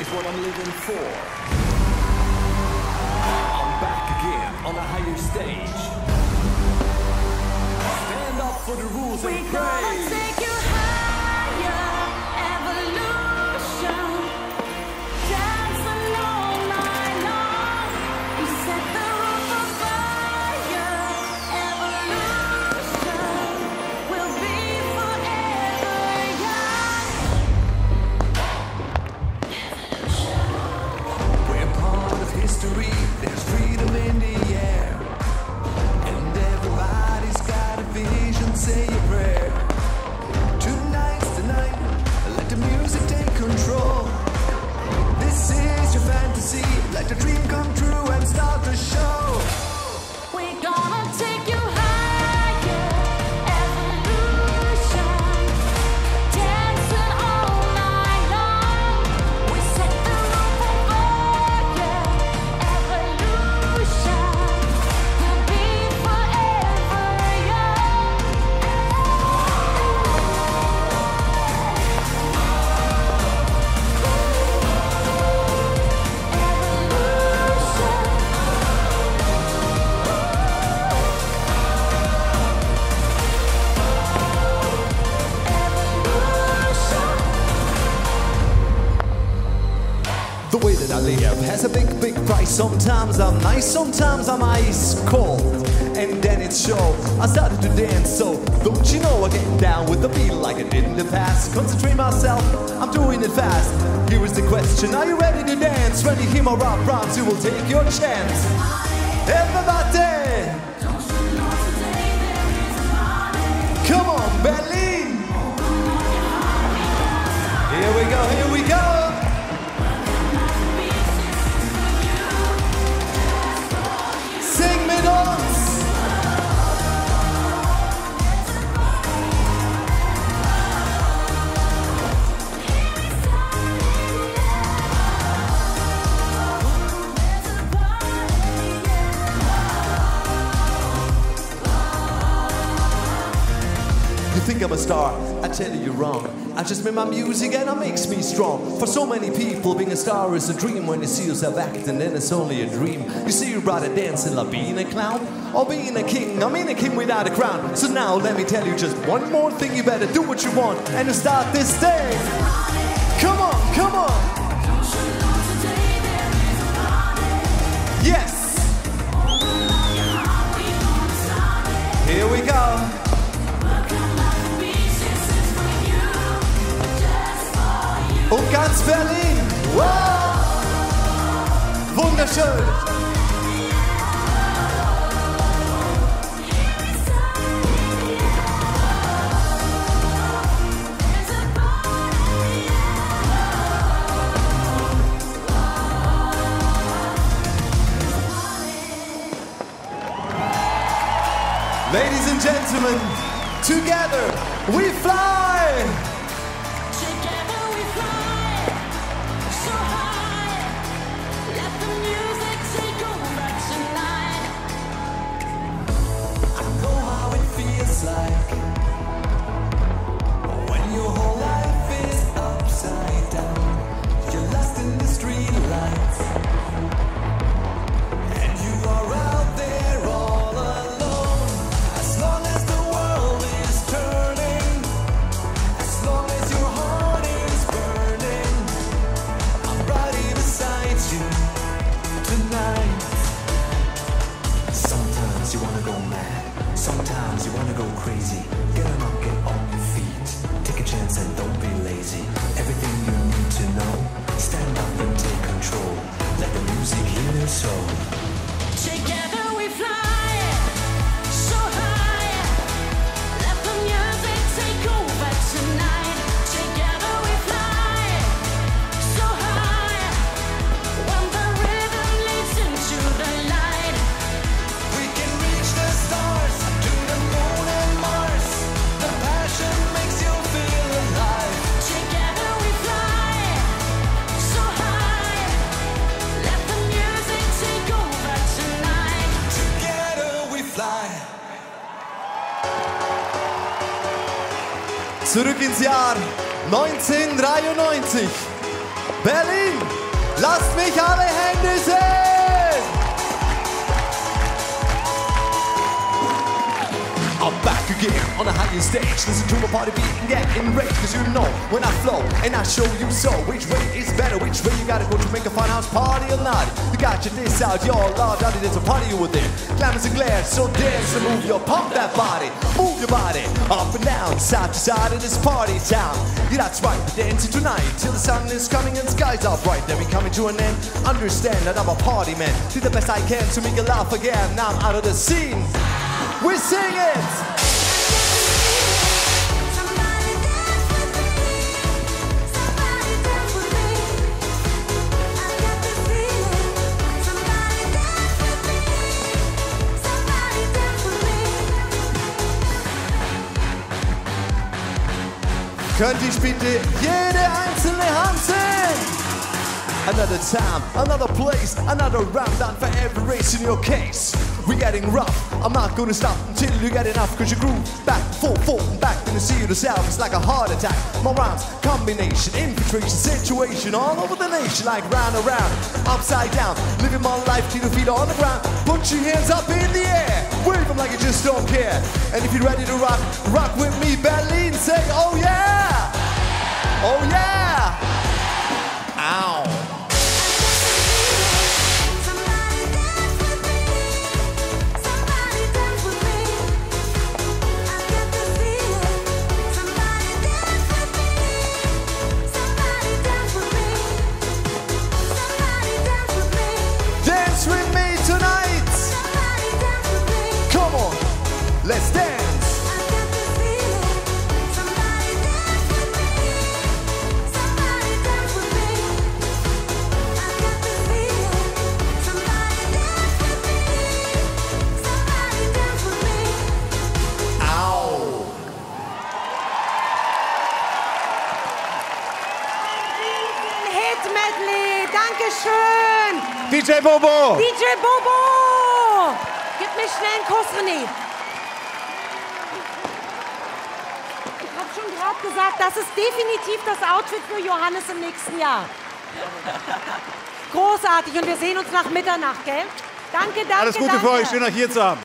It's what I'm living for. I'm back again on a higher stage. Stand up for the rules and praise. We're gonna take you higher, evolution. Dance all night long. We set the roof on fire, evolution. We'll be forever young. Evolution. We're part of history. There's freedom in the air, and everybody's got a vision. Say a prayer. Tonight's the night. Let the music take control. This is your fantasy. Let the dream come true and start the show. We're gonna take you higher, evolution. Dancing all night long. We set the roof on fire, evolution. We'll be forever young. Evolution. The way that I live has a big, big price. Sometimes I'm nice, sometimes I'm ice cold, and then it shows. I started to dance, so don't you know I get down with the beat like I did in the past. Concentrate myself, I'm doing it fast. Here is the question: are you ready to dance? When you hear my rap rhymes, you will take your chance. Everybody, come on, Berlin! Here we go, here we go. Sing mit uns! You think I'm a star? I tell you you're wrong. I just made my music and it makes me strong. For so many people, being a star is a dream. When you see yourself acting, then it's only a dream. You see you'd rather dancing like being a clown or being a king. I mean a king without a crown. So now let me tell you just one more thing. You better do what you want and start this day. Come on, come on. Yes. Here we go. Und ganz Berlin, wow! Wunderschön! Ladies and gentlemen, together we fly! Like when your whole life is upside down, you're lost in the street lights, and you are out there all alone. As long as the world is turning, as long as your heart is burning, I'm right beside you tonight. Sometimes you wanna go mad. Sometimes you wanna go crazy. Get up, get on your feet. Take a chance and don't be lazy. Everything you need to know. Stand up and take control. Let the music heal your soul. Together we fly, so high. Let the music take over tonight. Together we fly, so high. When the rhythm leads into the light, we can reach the stars. Take over Zurück ins Jahr 1993. Berlin, lasst mich alle Hände sehen! I'm back again on a higher stage. Listen to my party beat and get enraged. Cause you know when I flow and I show you so. Which way is better, which way you gotta go to make a fun house party or not. You got your diss out, you're large, I did a party you were there. Glamours and glare, so dance and move your pump that body. Move your body, up and down, side to side in this party town. Yeah, that's right, we're dancing tonight till the sun is coming and skies are bright. Then we're coming to an end, understand that I'm a party man. Did the best I can to make you laugh again. Now I'm out of the scene. We sing it! Könnt ihr bitte jede einzelne Hand sehen? Another time, another place, another round down for every race in your case. We're getting rough, I'm not gonna stop until you get enough. Cause you groove back, forth and back. Then you see yourself, it's like a heart attack. My rhymes, combination, infiltration, situation all over the nation. Like round and round, upside down, living my life till your feet are on the ground. Put your hands up in the air, wave them like you just don't care. And if you're ready to rock, rock with me, Berlin. Say oh yeah, oh yeah, ow. Let's dance! I got the feeling. Somebody dance with me. Somebody dance with me. I got the feeling. Somebody dance with me. Somebody dance with me. Ow! Hit medley. Dankeschön. DJ Bobo. DJ Bobo. Gib mir schnell einen Kuss, René. Ich habe gesagt, das ist definitiv das Outfit für Johannes im nächsten Jahr. Großartig und wir sehen uns nach Mitternacht, gell? Danke, danke, danke. Alles Gute für euch, schön, euch hier zu haben.